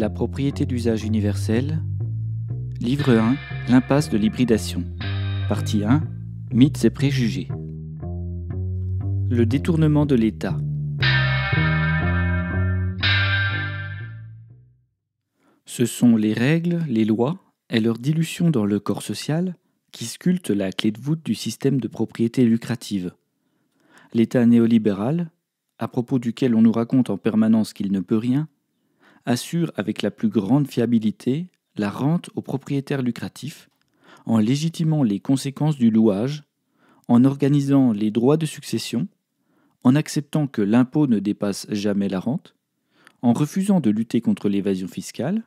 La propriété d'usage universelle, livre 1, l'impasse de l'hybridation, partie 1, mythes et préjugés. Le détournement de l'État. Ce sont les règles, les lois et leur dilution dans le corps social qui sculptent la clé de voûte du système de propriété lucrative. L'État néolibéral, à propos duquel on nous raconte en permanence qu'il ne peut rien, assure avec la plus grande fiabilité la rente aux propriétaires lucratifs, en légitimant les conséquences du louage, en organisant les droits de succession, en acceptant que l'impôt ne dépasse jamais la rente, en refusant de lutter contre l'évasion fiscale,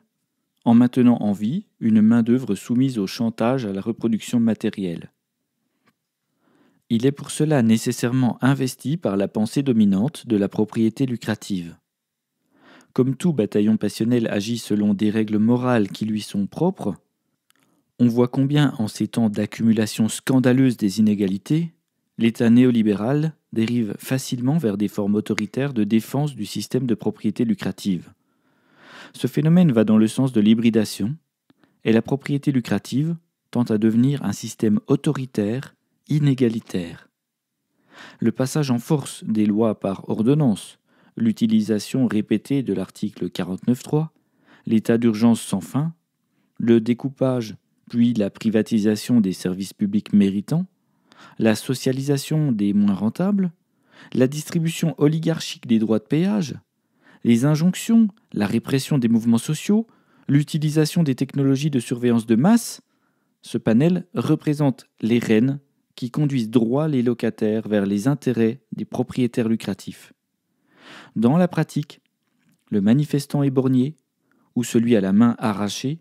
en maintenant en vie une main-d'œuvre soumise au chantage à la reproduction matérielle. Il est pour cela nécessairement investi par la pensée dominante de la propriété lucrative. Comme tout bataillon passionnel agit selon des règles morales qui lui sont propres, on voit combien, en ces temps d'accumulation scandaleuse des inégalités, l'État néolibéral dérive facilement vers des formes autoritaires de défense du système de propriété lucrative. Ce phénomène va dans le sens de l'hybridation, et la propriété lucrative tend à devenir un système autoritaire, inégalitaire. Le passage en force des lois par ordonnance, l'utilisation répétée de l'article 49.3, l'état d'urgence sans fin, le découpage puis la privatisation des services publics méritants, la socialisation des moins rentables, la distribution oligarchique des droits de péage, les injonctions, la répression des mouvements sociaux, l'utilisation des technologies de surveillance de masse, ce panel représente les rênes qui conduisent droit les locataires vers les intérêts des propriétaires lucratifs. Dans la pratique, le manifestant éborgné ou celui à la main arrachée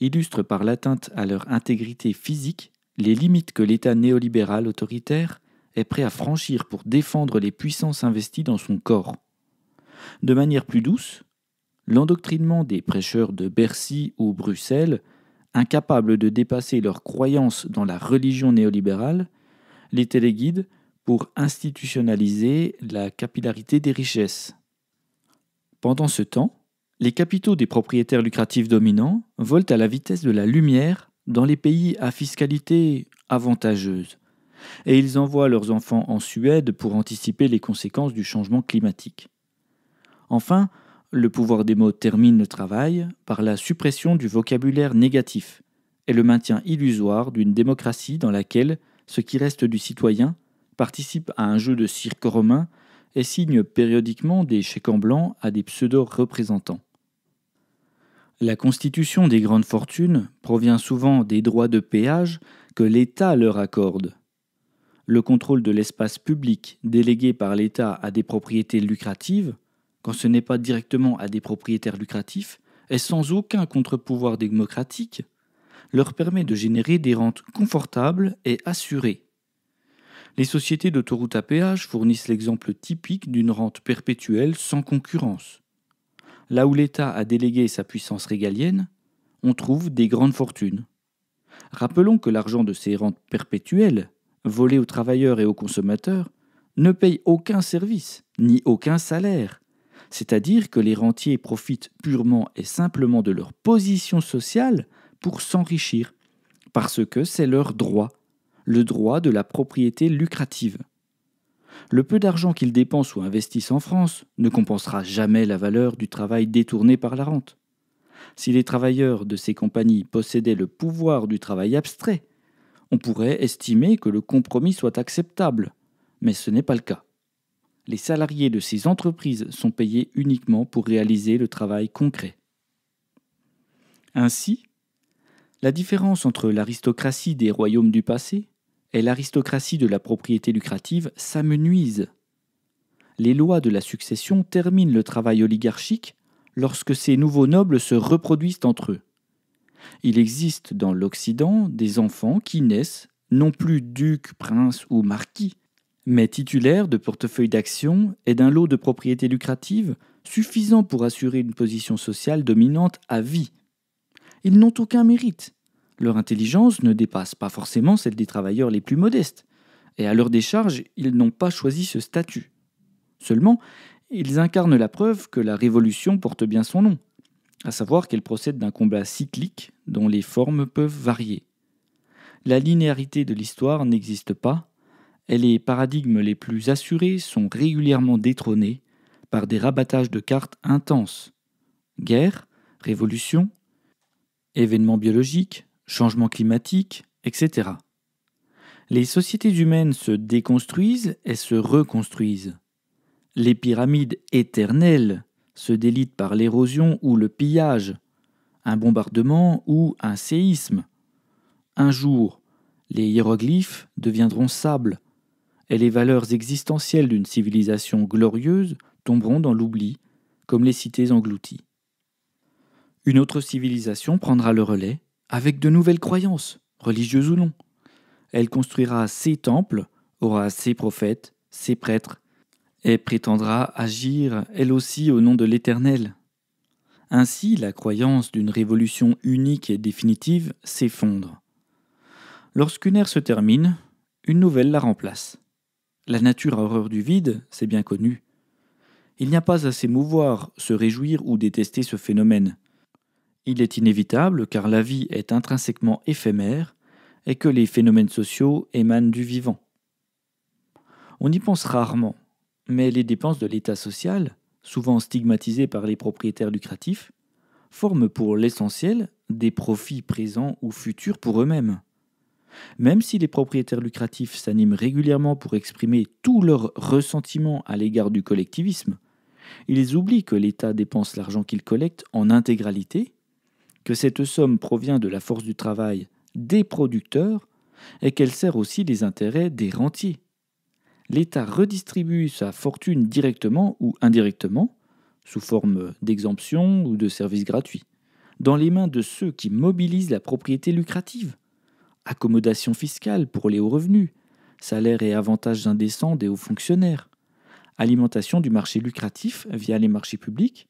illustre par l'atteinte à leur intégrité physique les limites que l'État néolibéral autoritaire est prêt à franchir pour défendre les puissances investies dans son corps. De manière plus douce, l'endoctrinement des prêcheurs de Bercy ou Bruxelles, incapables de dépasser leurs croyances dans la religion néolibérale, les téléguide pour institutionnaliser la capillarité des richesses. Pendant ce temps, les capitaux des propriétaires lucratifs dominants volent à la vitesse de la lumière dans les pays à fiscalité avantageuse, et ils envoient leurs enfants en Suède pour anticiper les conséquences du changement climatique. Enfin, le pouvoir des mots termine le travail par la suppression du vocabulaire négatif et le maintien illusoire d'une démocratie dans laquelle ce qui reste du citoyen participe à un jeu de cirque romain et signe périodiquement des chèques en blanc à des pseudo-représentants. La constitution des grandes fortunes provient souvent des droits de péage que l'État leur accorde. Le contrôle de l'espace public délégué par l'État à des propriétés lucratives, quand ce n'est pas directement à des propriétaires lucratifs, et sans aucun contre-pouvoir démocratique, leur permet de générer des rentes confortables et assurées. Les sociétés d'autoroutes à péage fournissent l'exemple typique d'une rente perpétuelle sans concurrence. Là où l'État a délégué sa puissance régalienne, on trouve des grandes fortunes. Rappelons que l'argent de ces rentes perpétuelles, volé aux travailleurs et aux consommateurs, ne paye aucun service, ni aucun salaire. C'est-à-dire que les rentiers profitent purement et simplement de leur position sociale pour s'enrichir, parce que c'est leur droit, le droit de la propriété lucrative. Le peu d'argent qu'ils dépensent ou investissent en France ne compensera jamais la valeur du travail détourné par la rente. Si les travailleurs de ces compagnies possédaient le pouvoir du travail abstrait, on pourrait estimer que le compromis soit acceptable, mais ce n'est pas le cas. Les salariés de ces entreprises sont payés uniquement pour réaliser le travail concret. Ainsi, la différence entre l'aristocratie des royaumes du passé et l'aristocratie de la propriété lucrative s'amenuise. Les lois de la succession terminent le travail oligarchique lorsque ces nouveaux nobles se reproduisent entre eux. Il existe dans l'Occident des enfants qui naissent non plus ducs, princes ou marquis, mais titulaires de portefeuilles d'actions et d'un lot de propriétés lucratives suffisant pour assurer une position sociale dominante à vie. Ils n'ont aucun mérite. Leur intelligence ne dépasse pas forcément celle des travailleurs les plus modestes, et à leur décharge, ils n'ont pas choisi ce statut. Seulement, ils incarnent la preuve que la Révolution porte bien son nom, à savoir qu'elle procède d'un combat cyclique dont les formes peuvent varier. La linéarité de l'histoire n'existe pas, et les paradigmes les plus assurés sont régulièrement détrônés par des rabattages de cartes intenses. Guerre, révolution, événements biologiques, changements climatiques, etc. Les sociétés humaines se déconstruisent et se reconstruisent. Les pyramides éternelles se délitent par l'érosion ou le pillage, un bombardement ou un séisme. Un jour, les hiéroglyphes deviendront sable et les valeurs existentielles d'une civilisation glorieuse tomberont dans l'oubli, comme les cités englouties. Une autre civilisation prendra le relais, avec de nouvelles croyances, religieuses ou non. Elle construira ses temples, aura ses prophètes, ses prêtres, et prétendra agir, elle aussi, au nom de l'Éternel. Ainsi, la croyance d'une révolution unique et définitive s'effondre. Lorsqu'une ère se termine, une nouvelle la remplace. La nature a horreur du vide, c'est bien connu. Il n'y a pas à s'émouvoir, se réjouir ou détester ce phénomène. Il est inévitable car la vie est intrinsèquement éphémère et que les phénomènes sociaux émanent du vivant. On y pense rarement, mais les dépenses de l'État social, souvent stigmatisées par les propriétaires lucratifs, forment pour l'essentiel des profits présents ou futurs pour eux-mêmes. Même si les propriétaires lucratifs s'animent régulièrement pour exprimer tout leur ressentiment à l'égard du collectivisme, ils oublient que l'État dépense l'argent qu'il collecte en intégralité, que cette somme provient de la force du travail des producteurs et qu'elle sert aussi les intérêts des rentiers. L'État redistribue sa fortune directement ou indirectement, sous forme d'exemptions ou de services gratuits, dans les mains de ceux qui mobilisent la propriété lucrative. Accommodation fiscale pour les hauts revenus, salaires et avantages indécents des hauts fonctionnaires, alimentation du marché lucratif via les marchés publics,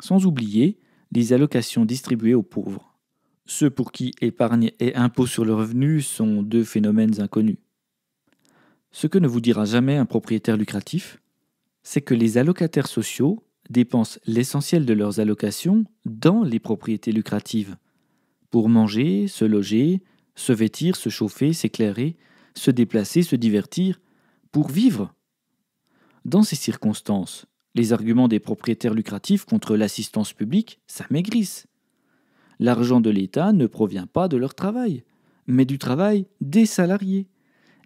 sans oublier les allocations distribuées aux pauvres. Ceux pour qui épargne et impôt sur le revenu sont deux phénomènes inconnus. Ce que ne vous dira jamais un propriétaire lucratif, c'est que les allocataires sociaux dépensent l'essentiel de leurs allocations dans les propriétés lucratives, pour manger, se loger, se vêtir, se chauffer, s'éclairer, se déplacer, se divertir, pour vivre. Dans ces circonstances, les arguments des propriétaires lucratifs contre l'assistance publique s'amaigrissent. L'argent de l'État ne provient pas de leur travail, mais du travail des salariés,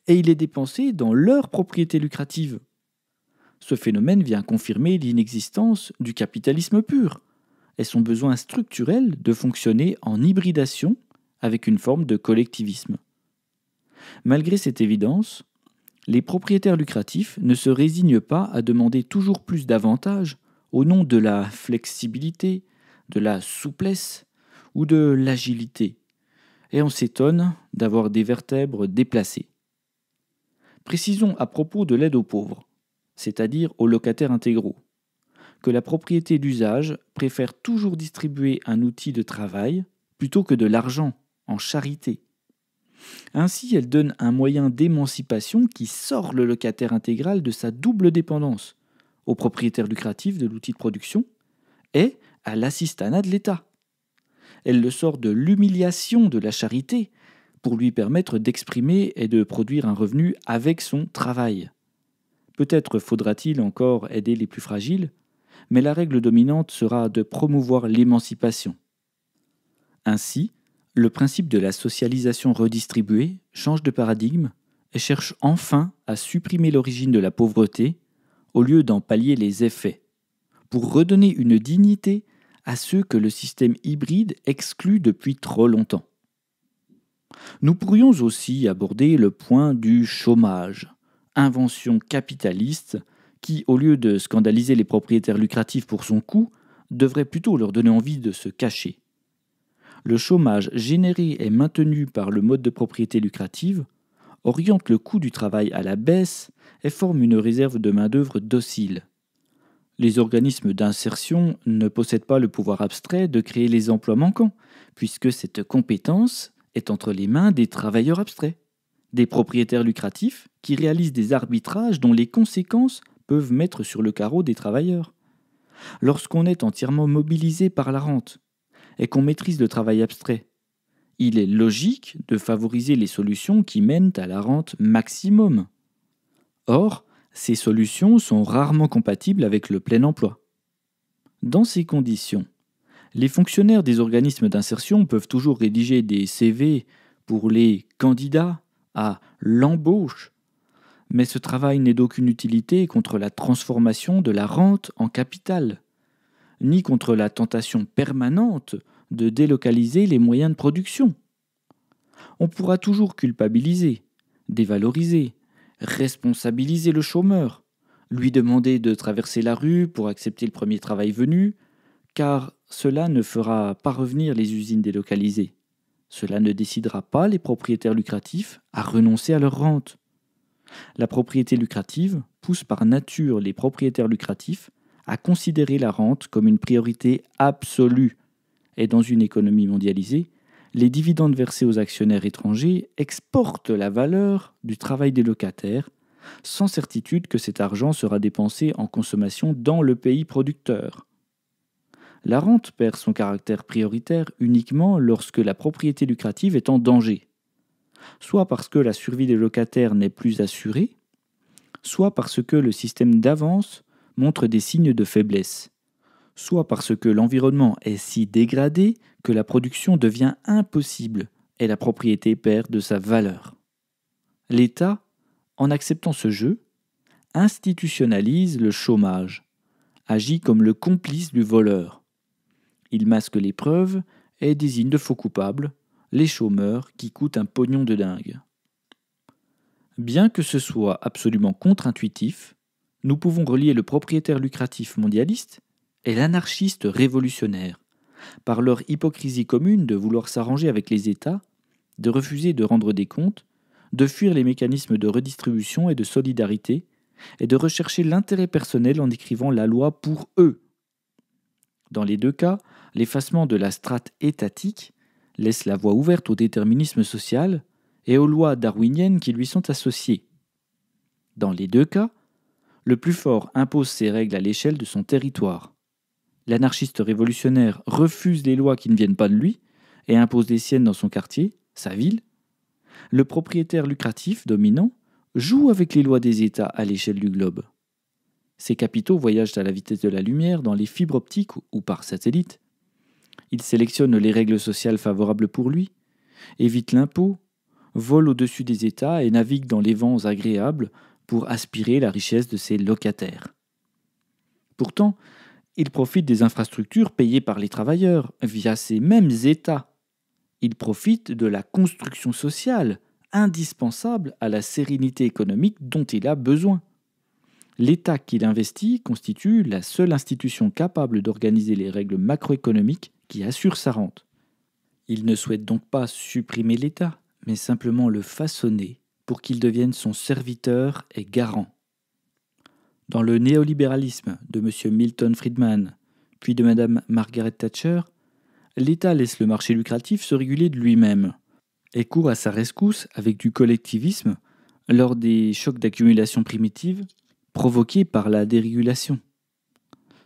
et il est dépensé dans leurs propriétés lucratives. Ce phénomène vient confirmer l'inexistence du capitalisme pur et son besoin structurel de fonctionner en hybridation avec une forme de collectivisme. Malgré cette évidence, les propriétaires lucratifs ne se résignent pas à demander toujours plus d'avantages au nom de la flexibilité, de la souplesse ou de l'agilité, et on s'étonne d'avoir des vertèbres déplacées. Précisons à propos de l'aide aux pauvres, c'est-à-dire aux locataires intégraux, que la propriété d'usage préfère toujours distribuer un outil de travail plutôt que de l'argent, en charité. Ainsi, elle donne un moyen d'émancipation qui sort le locataire intégral de sa double dépendance au propriétaire lucratif de l'outil de production et à l'assistanat de l'État. Elle le sort de l'humiliation de la charité pour lui permettre d'exprimer et de produire un revenu avec son travail. Peut-être faudra-t-il encore aider les plus fragiles, mais la règle dominante sera de promouvoir l'émancipation. Ainsi, le principe de la socialisation redistribuée change de paradigme et cherche enfin à supprimer l'origine de la pauvreté au lieu d'en pallier les effets, pour redonner une dignité à ceux que le système hybride exclut depuis trop longtemps. Nous pourrions aussi aborder le point du chômage, invention capitaliste qui, au lieu de scandaliser les propriétaires lucratifs pour son coût, devrait plutôt leur donner envie de se cacher. Le chômage généré et maintenu par le mode de propriété lucrative oriente le coût du travail à la baisse et forme une réserve de main-d'œuvre docile. Les organismes d'insertion ne possèdent pas le pouvoir abstrait de créer les emplois manquants, puisque cette compétence est entre les mains des travailleurs abstraits, des propriétaires lucratifs qui réalisent des arbitrages dont les conséquences peuvent mettre sur le carreau des travailleurs. lorsqu'on est entièrement mobilisé par la rente et qu'on maîtrise le travail abstrait. Il est logique de favoriser les solutions qui mènent à la rente maximum. Or, ces solutions sont rarement compatibles avec le plein emploi. Dans ces conditions, les fonctionnaires des organismes d'insertion peuvent toujours rédiger des CV pour les candidats à l'embauche, mais ce travail n'est d'aucune utilité contre la transformation de la rente en capital, ni contre la tentation permanente de délocaliser les moyens de production. On pourra toujours culpabiliser, dévaloriser, responsabiliser le chômeur, lui demander de traverser la rue pour accepter le premier travail venu, car cela ne fera pas revenir les usines délocalisées. Cela ne décidera pas les propriétaires lucratifs à renoncer à leur rente. La propriété lucrative pousse par nature les propriétaires lucratifs à considérer la rente comme une priorité absolue. Et dans une économie mondialisée, les dividendes versés aux actionnaires étrangers exportent la valeur du travail des locataires, sans certitude que cet argent sera dépensé en consommation dans le pays producteur. La rente perd son caractère prioritaire uniquement lorsque la propriété lucrative est en danger, soit parce que la survie des locataires n'est plus assurée, soit parce que le système d'avance montre des signes de faiblesse, soit parce que l'environnement est si dégradé que la production devient impossible et la propriété perd de sa valeur. L'État, en acceptant ce jeu, institutionnalise le chômage, agit comme le complice du voleur. Il masque les preuves et désigne de faux coupables, les chômeurs qui coûtent un pognon de dingue. Bien que ce soit absolument contre-intuitif, nous pouvons relier le propriétaire lucratif mondialiste et l'anarchiste révolutionnaire, par leur hypocrisie commune de vouloir s'arranger avec les États, de refuser de rendre des comptes, de fuir les mécanismes de redistribution et de solidarité, et de rechercher l'intérêt personnel en écrivant la loi pour eux. Dans les deux cas, l'effacement de la strate étatique laisse la voie ouverte au déterminisme social et aux lois darwiniennes qui lui sont associées. Dans les deux cas, le plus fort impose ses règles à l'échelle de son territoire. L'anarchiste révolutionnaire refuse les lois qui ne viennent pas de lui et impose les siennes dans son quartier, sa ville. Le propriétaire lucratif dominant joue avec les lois des États à l'échelle du globe. Ces capitaux voyagent à la vitesse de la lumière dans les fibres optiques ou par satellite. Il sélectionne les règles sociales favorables pour lui, évite l'impôt, vole au-dessus des États et navigue dans les vents agréables pour aspirer la richesse de ses locataires. Pourtant, il profite des infrastructures payées par les travailleurs via ces mêmes États. Il profite de la construction sociale, indispensable à la sérénité économique dont il a besoin. L'État qu'il investit constitue la seule institution capable d'organiser les règles macroéconomiques qui assurent sa rente. Il ne souhaite donc pas supprimer l'État, mais simplement le façonner pour qu'il devienne son serviteur et garant. Dans le néolibéralisme de M. Milton Friedman, puis de Mme Margaret Thatcher, l'État laisse le marché lucratif se réguler de lui-même et court à sa rescousse avec du collectivisme lors des chocs d'accumulation primitive provoqués par la dérégulation.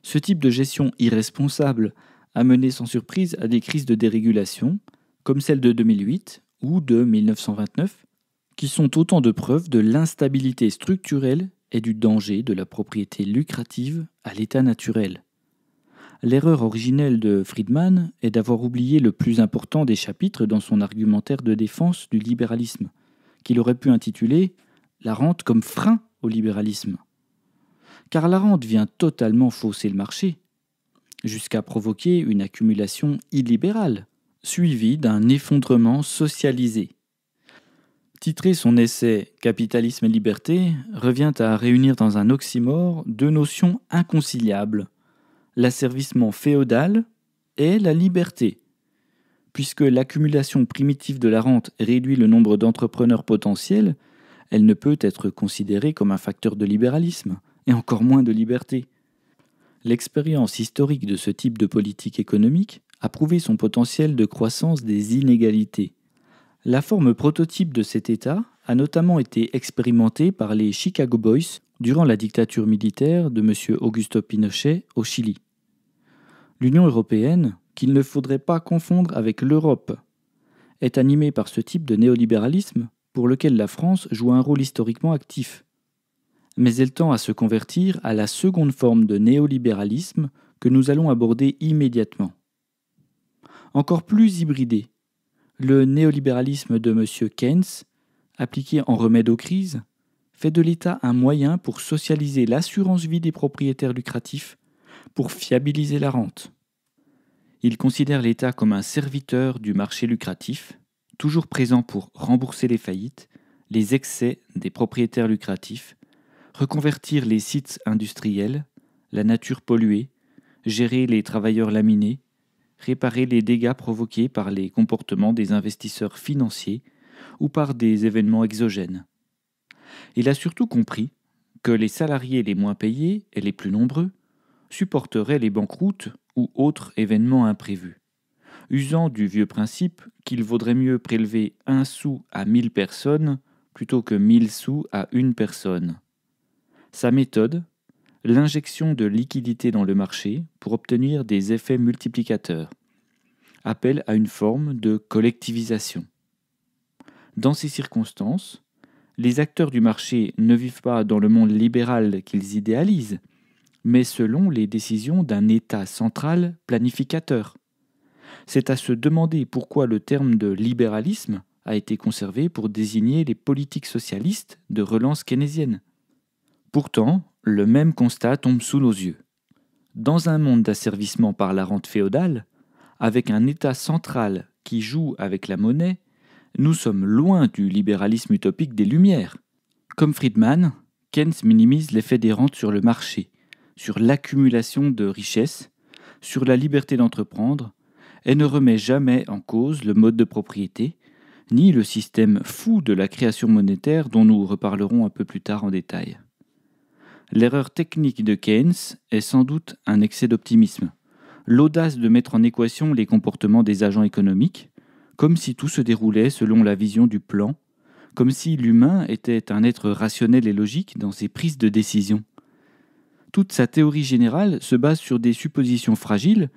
Ce type de gestion irresponsable a mené sans surprise à des crises de dérégulation, comme celle de 2008 ou de 1929, qui sont autant de preuves de l'instabilité structurelle et du danger de la propriété lucrative à l'état naturel. L'erreur originelle de Friedman est d'avoir oublié le plus important des chapitres dans son argumentaire de défense du libéralisme, qu'il aurait pu intituler « La rente comme frein au libéralisme ». Car la rente vient totalement fausser le marché, jusqu'à provoquer une accumulation illibérale, suivie d'un effondrement socialisé. Titrer son essai « Capitalisme et liberté » revient à réunir dans un oxymore deux notions inconciliables, l'asservissement féodal et la liberté. Puisque l'accumulation primitive de la rente réduit le nombre d'entrepreneurs potentiels, elle ne peut être considérée comme un facteur de libéralisme, et encore moins de liberté. L'expérience historique de ce type de politique économique a prouvé son potentiel de croissance des inégalités. La forme prototype de cet État a notamment été expérimentée par les Chicago Boys durant la dictature militaire de M. Augusto Pinochet au Chili. L'Union européenne, qu'il ne faudrait pas confondre avec l'Europe, est animée par ce type de néolibéralisme pour lequel la France joue un rôle historiquement actif. Mais elle tend à se convertir à la seconde forme de néolibéralisme que nous allons aborder immédiatement. Encore plus hybridé, le néolibéralisme de M. Keynes, appliqué en remède aux crises, fait de l'État un moyen pour socialiser l'assurance-vie des propriétaires lucratifs, pour fiabiliser la rente. Il considère l'État comme un serviteur du marché lucratif, toujours présent pour rembourser les faillites, les excès des propriétaires lucratifs, reconvertir les sites industriels, la nature polluée, gérer les travailleurs laminés, réparer les dégâts provoqués par les comportements des investisseurs financiers ou par des événements exogènes. Il a surtout compris que les salariés les moins payés et les plus nombreux supporteraient les banqueroutes ou autres événements imprévus, usant du vieux principe qu'il vaudrait mieux prélever 1 sou à 1000 personnes plutôt que 1000 sous à une personne. Sa méthode, l'injection de liquidités dans le marché pour obtenir des effets multiplicateurs, appelle à une forme de collectivisation. Dans ces circonstances, les acteurs du marché ne vivent pas dans le monde libéral qu'ils idéalisent, mais selon les décisions d'un État central planificateur. C'est à se demander pourquoi le terme de libéralisme a été conservé pour désigner les politiques socialistes de relance keynésienne. Pourtant, le même constat tombe sous nos yeux. Dans un monde d'asservissement par la rente féodale, avec un État central qui joue avec la monnaie, nous sommes loin du libéralisme utopique des Lumières. Comme Friedman, Keynes minimise l'effet des rentes sur le marché, sur l'accumulation de richesses, sur la liberté d'entreprendre, et ne remet jamais en cause le mode de propriété, ni le système fou de la création monétaire dont nous reparlerons un peu plus tard en détail. L'erreur technique de Keynes est sans doute un excès d'optimisme, l'audace de mettre en équation les comportements des agents économiques, comme si tout se déroulait selon la vision du plan, comme si l'humain était un être rationnel et logique dans ses prises de décision. Toute sa théorie générale se base sur des suppositions fragiles,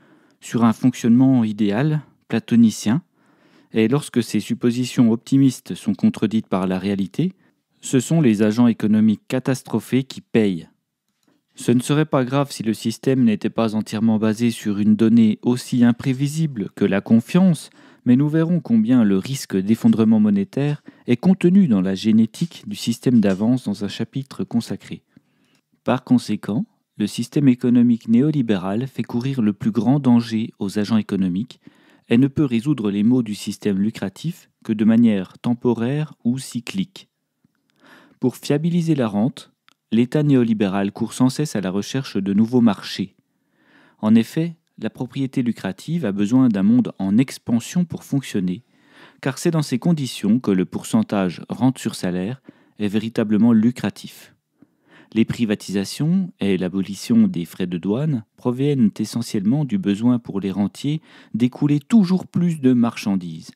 sur un fonctionnement idéal, platonicien, et lorsque ces suppositions optimistes sont contredites par la réalité, ce sont les agents économiques catastrophés qui payent. Ce ne serait pas grave si le système n'était pas entièrement basé sur une donnée aussi imprévisible que la confiance, mais nous verrons combien le risque d'effondrement monétaire est contenu dans la génétique du système d'avance dans un chapitre consacré. Par conséquent, le système économique néolibéral fait courir le plus grand danger aux agents économiques et ne peut résoudre les maux du système lucratif que de manière temporaire ou cyclique. Pour fiabiliser la rente, l'État néolibéral court sans cesse à la recherche de nouveaux marchés. En effet, la propriété lucrative a besoin d'un monde en expansion pour fonctionner, car c'est dans ces conditions que le pourcentage rente sur salaire est véritablement lucratif. Les privatisations et l'abolition des frais de douane proviennent essentiellement du besoin pour les rentiers d'écouler toujours plus de marchandises,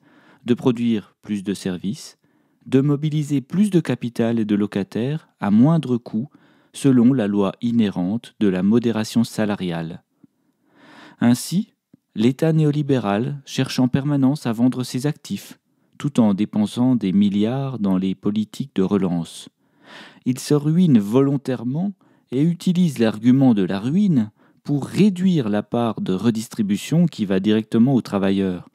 de produire plus de services, de mobiliser plus de capital et de locataires à moindre coût selon la loi inhérente de la modération salariale. Ainsi, l'État néolibéral cherche en permanence à vendre ses actifs, tout en dépensant des milliards dans les politiques de relance. Il se ruine volontairement et utilise l'argument de la ruine pour réduire la part de redistribution qui va directement aux travailleurs,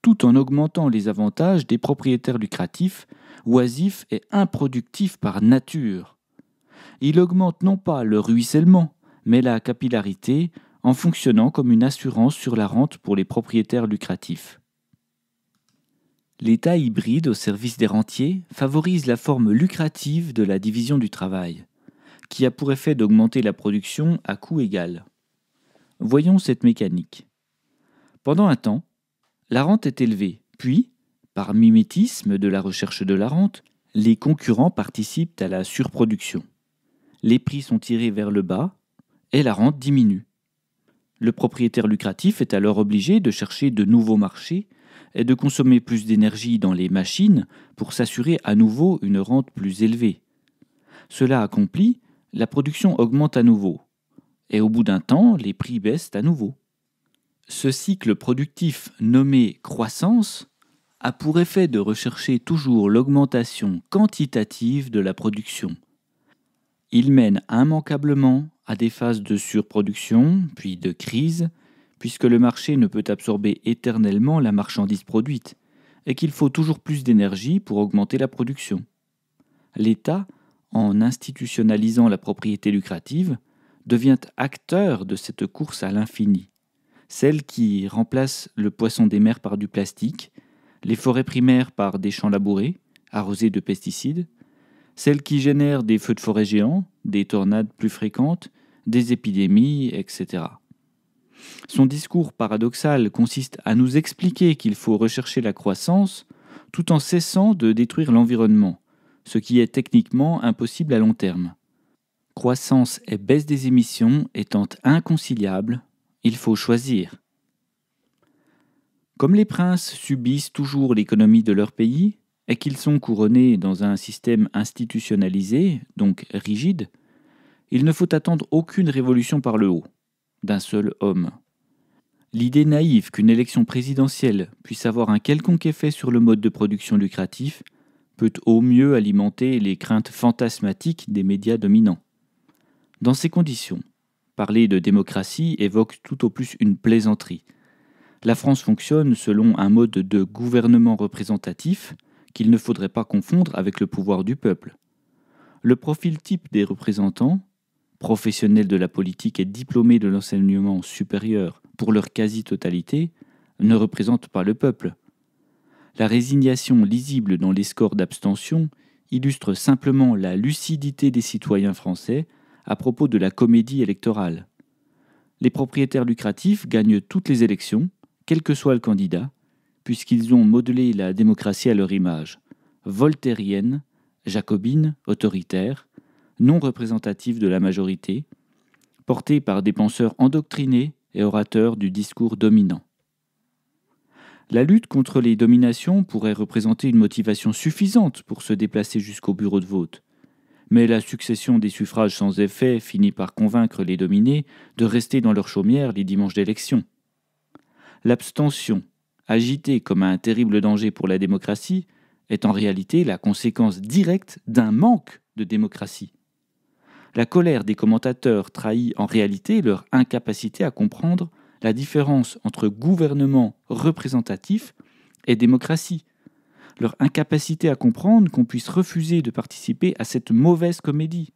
tout en augmentant les avantages des propriétaires lucratifs, oisifs et improductifs par nature. Il augmente non pas le ruissellement, mais la capillarité en fonctionnant comme une assurance sur la rente pour les propriétaires lucratifs. L'État hybride au service des rentiers favorise la forme lucrative de la division du travail, qui a pour effet d'augmenter la production à coût égal. Voyons cette mécanique. Pendant un temps, la rente est élevée, puis, par mimétisme de la recherche de la rente, les concurrents participent à la surproduction. Les prix sont tirés vers le bas et la rente diminue. Le propriétaire lucratif est alors obligé de chercher de nouveaux marchés et de consommer plus d'énergie dans les machines pour s'assurer à nouveau une rente plus élevée. Cela accompli, la production augmente à nouveau, et au bout d'un temps, les prix baissent à nouveau. Ce cycle productif nommé croissance a pour effet de rechercher toujours l'augmentation quantitative de la production. Il mène immanquablement à des phases de surproduction, puis de crise, puisque le marché ne peut absorber éternellement la marchandise produite et qu'il faut toujours plus d'énergie pour augmenter la production. L'État, en institutionnalisant la propriété lucrative, devient acteur de cette course à l'infini, celle qui remplace le poisson des mers par du plastique, les forêts primaires par des champs labourés, arrosés de pesticides, celle qui génère des feux de forêt géants, des tornades plus fréquentes, des épidémies, etc. Son discours paradoxal consiste à nous expliquer qu'il faut rechercher la croissance tout en cessant de détruire l'environnement, ce qui est techniquement impossible à long terme. Croissance et baisse des émissions étant inconciliables, il faut choisir. Comme les princes subissent toujours l'économie de leur pays et qu'ils sont couronnés dans un système institutionnalisé, donc rigide, il ne faut attendre aucune révolution par le haut, d'un seul homme. L'idée naïve qu'une élection présidentielle puisse avoir un quelconque effet sur le mode de production lucratif peut au mieux alimenter les craintes fantasmatiques des médias dominants. Dans ces conditions, parler de démocratie évoque tout au plus une plaisanterie. La France fonctionne selon un mode de gouvernement représentatif qu'il ne faudrait pas confondre avec le pouvoir du peuple. Le profil type des représentants, professionnels de la politique et diplômés de l'enseignement supérieur pour leur quasi-totalité, ne représentent pas le peuple. La résignation lisible dans les scores d'abstention illustre simplement la lucidité des citoyens français à propos de la comédie électorale. Les propriétaires lucratifs gagnent toutes les élections, quel que soit le candidat, puisqu'ils ont modelé la démocratie à leur image, voltairienne, jacobine, autoritaire, non représentative de la majorité, portée par des penseurs endoctrinés et orateurs du discours dominant. La lutte contre les dominations pourrait représenter une motivation suffisante pour se déplacer jusqu'au bureau de vote. Mais la succession des suffrages sans effet finit par convaincre les dominés de rester dans leur chaumière les dimanches d'élection. L'abstention, agitée comme un terrible danger pour la démocratie, est en réalité la conséquence directe d'un manque de démocratie. La colère des commentateurs trahit en réalité leur incapacité à comprendre la différence entre gouvernement représentatif et démocratie, leur incapacité à comprendre qu'on puisse refuser de participer à cette mauvaise comédie,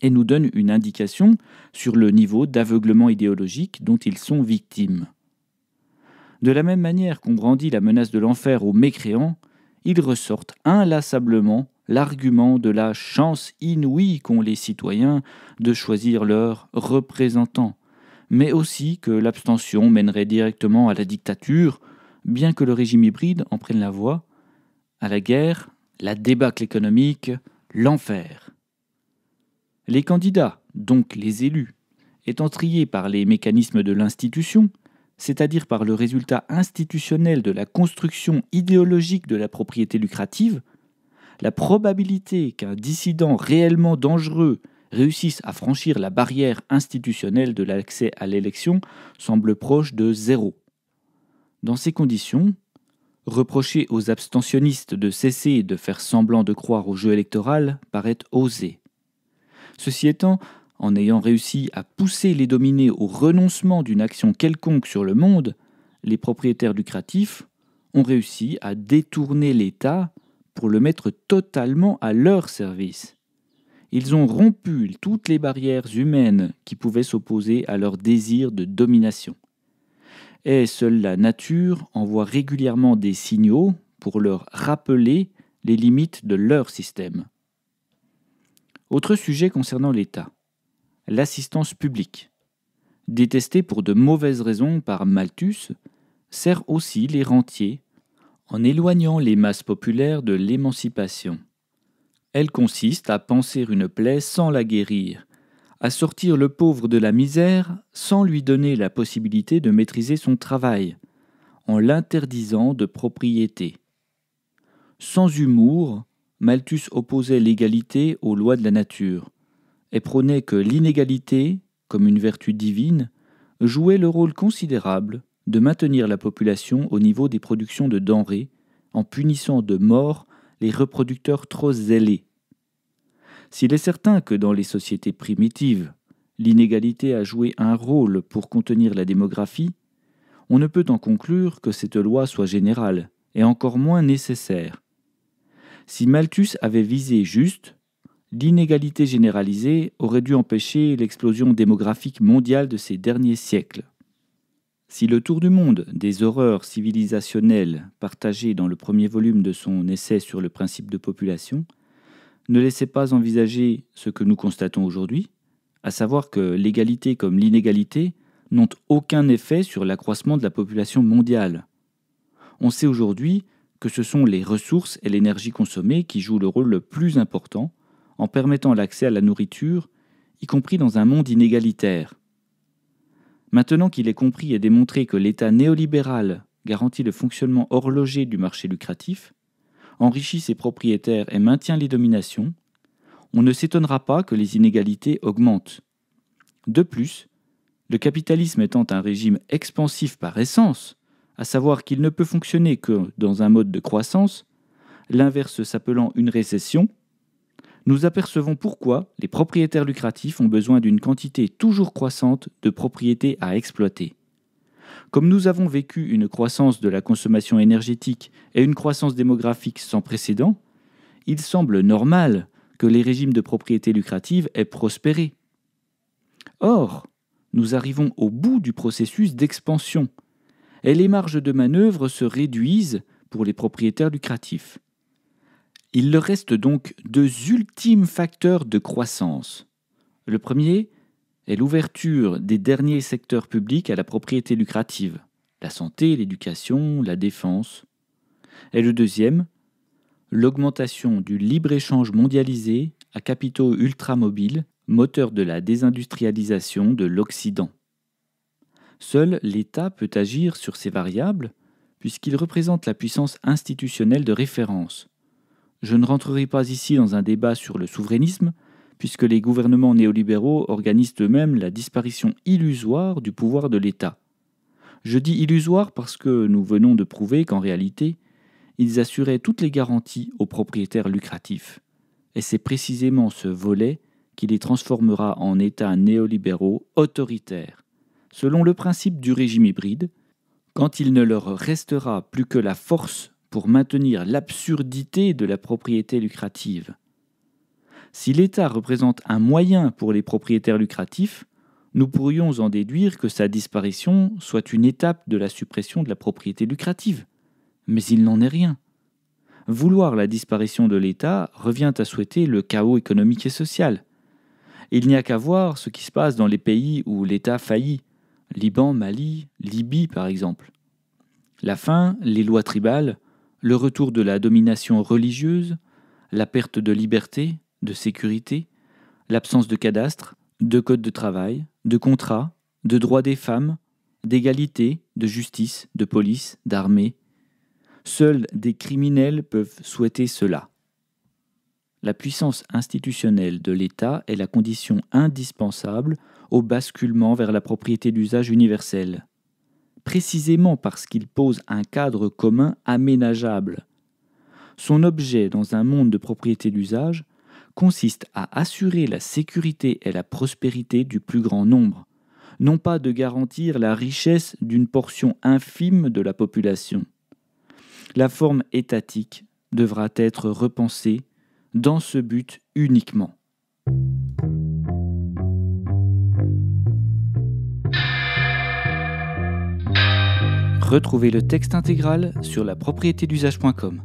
et nous donne une indication sur le niveau d'aveuglement idéologique dont ils sont victimes. De la même manière qu'on brandit la menace de l'enfer aux mécréants, ils ressortent inlassablement l'argument de la chance inouïe qu'ont les citoyens de choisir leurs représentants, mais aussi que l'abstention mènerait directement à la dictature, bien que le régime hybride en prenne la voie, à la guerre, la débâcle économique, l'enfer. Les candidats, donc les élus, étant triés par les mécanismes de l'institution, c'est-à-dire par le résultat institutionnel de la construction idéologique de la propriété lucrative, la probabilité qu'un dissident réellement dangereux réussissent à franchir la barrière institutionnelle de l'accès à l'élection semble proche de zéro. Dans ces conditions, reprocher aux abstentionnistes de cesser de faire semblant de croire au jeu électoral paraît osé. Ceci étant, en ayant réussi à pousser les dominés au renoncement d'une action quelconque sur le monde, les propriétaires lucratifs ont réussi à détourner l'État pour le mettre totalement à leur service. Ils ont rompu toutes les barrières humaines qui pouvaient s'opposer à leur désir de domination. Et seule la nature envoie régulièrement des signaux pour leur rappeler les limites de leur système. Autre sujet concernant l'État, l'assistance publique, détestée pour de mauvaises raisons par Malthus, sert aussi les rentiers en éloignant les masses populaires de l'émancipation. Elle consiste à panser une plaie sans la guérir, à sortir le pauvre de la misère sans lui donner la possibilité de maîtriser son travail, en l'interdisant de propriété. Sans humour, Malthus opposait l'égalité aux lois de la nature et prônait que l'inégalité, comme une vertu divine, jouait le rôle considérable de maintenir la population au niveau des productions de denrées en punissant de mort les reproducteurs trop zélés. S'il est certain que dans les sociétés primitives, l'inégalité a joué un rôle pour contenir la démographie, on ne peut en conclure que cette loi soit générale et encore moins nécessaire. Si Malthus avait visé juste, l'inégalité généralisée aurait dû empêcher l'explosion démographique mondiale de ces derniers siècles. Si le tour du monde des horreurs civilisationnelles partagé dans le premier volume de son essai sur le principe de population ne laissait pas envisager ce que nous constatons aujourd'hui, à savoir que l'égalité comme l'inégalité n'ont aucun effet sur l'accroissement de la population mondiale. On sait aujourd'hui que ce sont les ressources et l'énergie consommées qui jouent le rôle le plus important en permettant l'accès à la nourriture, y compris dans un monde inégalitaire. Maintenant qu'il est compris et démontré que l'État néolibéral garantit le fonctionnement horloger du marché lucratif, enrichit ses propriétaires et maintient les dominations, on ne s'étonnera pas que les inégalités augmentent. De plus, le capitalisme étant un régime expansif par essence, à savoir qu'il ne peut fonctionner que dans un mode de croissance, l'inverse s'appelant une récession, nous apercevons pourquoi les propriétaires lucratifs ont besoin d'une quantité toujours croissante de propriétés à exploiter. Comme nous avons vécu une croissance de la consommation énergétique et une croissance démographique sans précédent, il semble normal que les régimes de propriété lucrative aient prospéré. Or, nous arrivons au bout du processus d'expansion et les marges de manœuvre se réduisent pour les propriétaires lucratifs. Il leur reste donc deux ultimes facteurs de croissance. Le premier est l'ouverture des derniers secteurs publics à la propriété lucrative, la santé, l'éducation, la défense. Et le deuxième, l'augmentation du libre-échange mondialisé à capitaux ultramobiles, moteur de la désindustrialisation de l'Occident. Seul l'État peut agir sur ces variables, puisqu'il représente la puissance institutionnelle de référence. Je ne rentrerai pas ici dans un débat sur le souverainisme, puisque les gouvernements néolibéraux organisent eux-mêmes la disparition illusoire du pouvoir de l'État. Je dis illusoire parce que nous venons de prouver qu'en réalité, ils assuraient toutes les garanties aux propriétaires lucratifs. Et c'est précisément ce volet qui les transformera en États néolibéraux autoritaires, selon le principe du régime hybride, quand il ne leur restera plus que la force pour maintenir l'absurdité de la propriété lucrative. Si l'État représente un moyen pour les propriétaires lucratifs, nous pourrions en déduire que sa disparition soit une étape de la suppression de la propriété lucrative. Mais il n'en est rien. Vouloir la disparition de l'État revient à souhaiter le chaos économique et social. Il n'y a qu'à voir ce qui se passe dans les pays où l'État faillit, Liban, Mali, Libye par exemple. La faim, les lois tribales, le retour de la domination religieuse, la perte de liberté, de sécurité, l'absence de cadastre, de code de travail, de contrat, de droits des femmes, d'égalité, de justice, de police, d'armée. Seuls des criminels peuvent souhaiter cela. La puissance institutionnelle de l'État est la condition indispensable au basculement vers la propriété d'usage universelle, précisément parce qu'il pose un cadre commun aménageable. Son objet dans un monde de propriété d'usage consiste à assurer la sécurité et la prospérité du plus grand nombre, non pas de garantir la richesse d'une portion infime de la population. La forme étatique devra être repensée dans ce but uniquement. Retrouvez le texte intégral sur lapropriétédusage.com.